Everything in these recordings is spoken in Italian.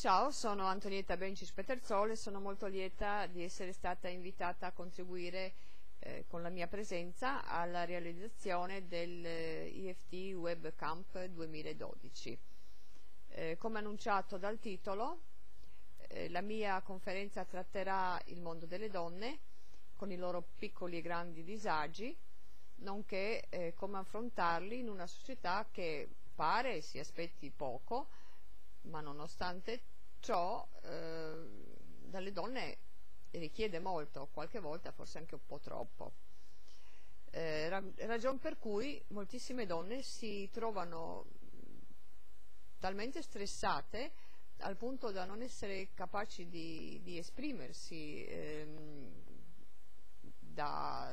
Ciao, sono Antonietta Benčić-Petercol e sono molto lieta di essere stata invitata a contribuire con la mia presenza alla realizzazione del EFT Web Camp 2012. Come annunciato dal titolo, la mia conferenza tratterà il mondo delle donne con i loro piccoli e grandi disagi, nonché come affrontarli in una società che pare si aspetti poco, ma nonostante ciò dalle donne richiede molto, qualche volta forse anche un po' troppo. Ragion per cui moltissime donne si trovano talmente stressate al punto da non essere capaci di esprimersi, da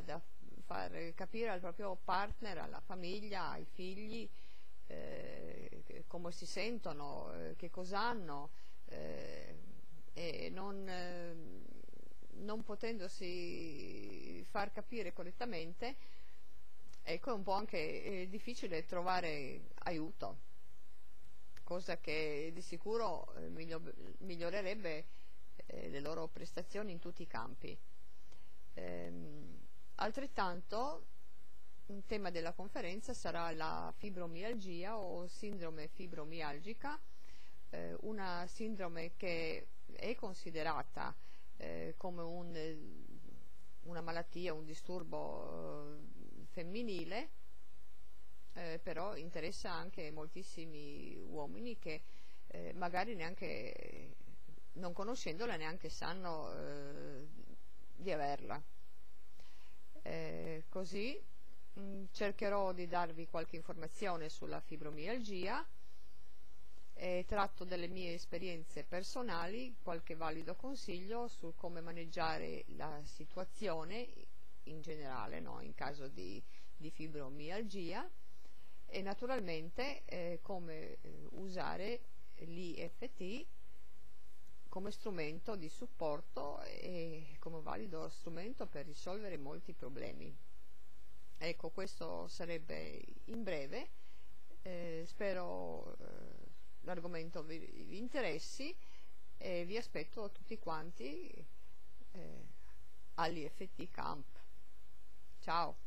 far capire al proprio partner, alla famiglia, ai figli come si sentono, che cosa hanno, e non potendosi far capire correttamente, ecco, è un po' anche difficile trovare aiuto, cosa che di sicuro migliorerebbe le loro prestazioni in tutti i campi. Altrettanto, il tema della conferenza sarà la fibromialgia o sindrome fibromialgica, una sindrome che è considerata come una malattia, un disturbo femminile, però interessa anche moltissimi uomini che magari neanche, non conoscendola, neanche sanno di averla. Così cercherò di darvi qualche informazione sulla fibromialgia, tratto delle mie esperienze personali qualche valido consiglio su come maneggiare la situazione in generale, no? In caso di fibromialgia, e naturalmente come usare l'IFT come strumento di supporto e come valido strumento per risolvere molti problemi. Ecco, questo sarebbe in breve, spero l'argomento vi interessi e vi aspetto tutti quanti all'IFT Camp. Ciao!